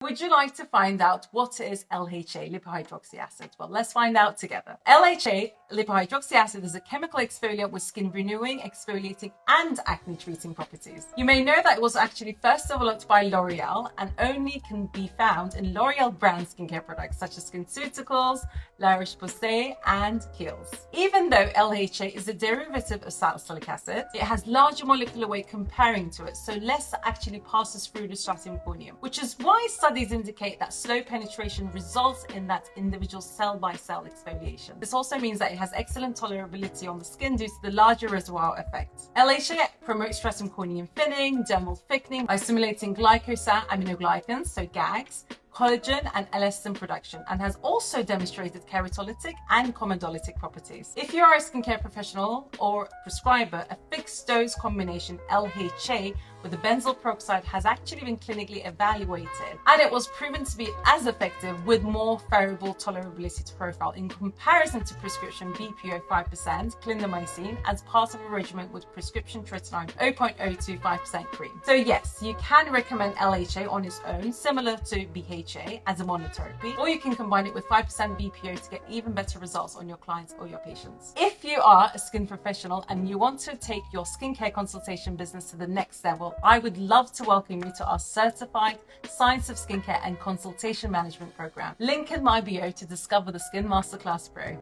Would you like to find out what is LHA, lipohydroxy acid? Well, let's find out together. LHA, lipohydroxy acid, is a chemical exfoliant with skin renewing, exfoliating, and acne treating properties. You may know that it was actually first developed by L'Oreal and only can be found in L'Oreal brand skincare products such as SkinCeuticals, La Roche-Posay, and Kiehl's. Even though LHA is a derivative of salicylic acid, it has larger molecular weight comparing to it, so less actually passes through the stratum corneum, which is why studies indicate that slow penetration results in that individual cell-by-cell exfoliation. This also means that it has excellent tolerability on the skin due to the larger reservoir effect. LHA promotes stratum corneum thinning, dermal thickening by stimulating glycosan aminoglycans, so GAGs, collagen and elastin production, and has also demonstrated keratolytic and comedolytic properties. If you are a skincare professional or prescriber, a fixed dose combination LHA with the benzoyl peroxide has actually been clinically evaluated, and it was proven to be as effective with more favorable tolerability profile in comparison to prescription BPO 5% clindamycin as part of a regimen with prescription tretinoin 0.025% cream. So yes, you can recommend LHA on its own, similar to BHA, as a monotherapy, or you can combine it with 5% BPO to get even better results on your clients or your patients. If you are a skin professional and you want to take your skincare consultation business to the next level, I would love to welcome you to our Certified Science of Skincare and Consultation Management program. Link in my bio to discover the Skin Masterclass Pro.